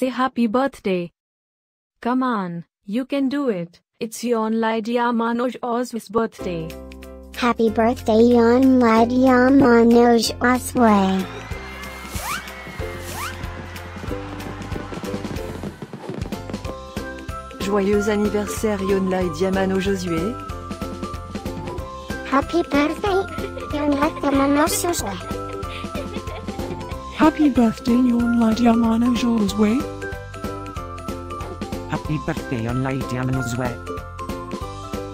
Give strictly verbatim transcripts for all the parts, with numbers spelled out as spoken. say happy birthday. Come on, you can do it. It's Yonli Diamano Josue's birthday. Happy birthday, Yonli Diamano Josue. Joyeux anniversaire, Yonli Diamano Josue. Happy birthday, Yonli Diamano Josue. Happy birthday, Yonli Diamano Josue. Happy birthday, Yonli Diamano Josue.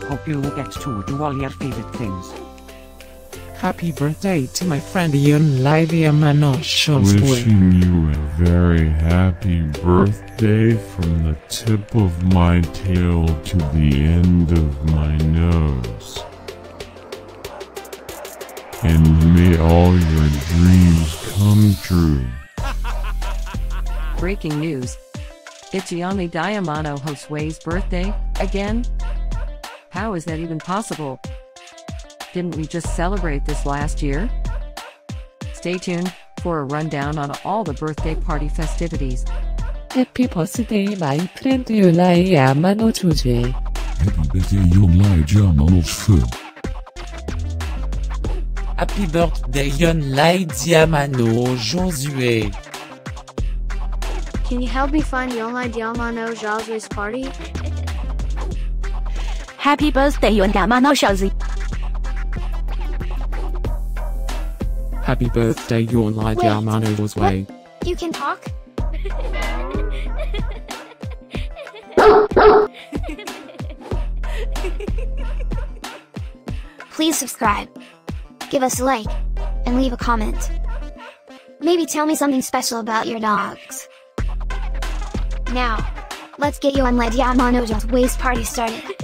Hope you will get to do all your favorite things. Happy birthday to my friend Yonli Diamano Josue. Wishing you a very happy birthday from the tip of my tail to the end of my nose. And may all your dreams come true. Breaking news. It's Yonli Diamano Josue's birthday, again? How is that even possible? Didn't we just celebrate this last year? Stay tuned for a rundown on all the birthday party festivities. Happy birthday, my friend Yonli Diamano Josue. Happy birthday, Yonli Diamano Josue. Happy birthday, Yonli Diamano Josue. Can you help me find Yonli Diamano Josue's party? Happy birthday, Yonli Diamano Josue. Happy birthday, Yonli Diamano Josue. You can talk? Please subscribe, give us a like, and leave a comment. Maybe tell me something special about your dogs. Now, let's get Yonli Diamano Josue's party started.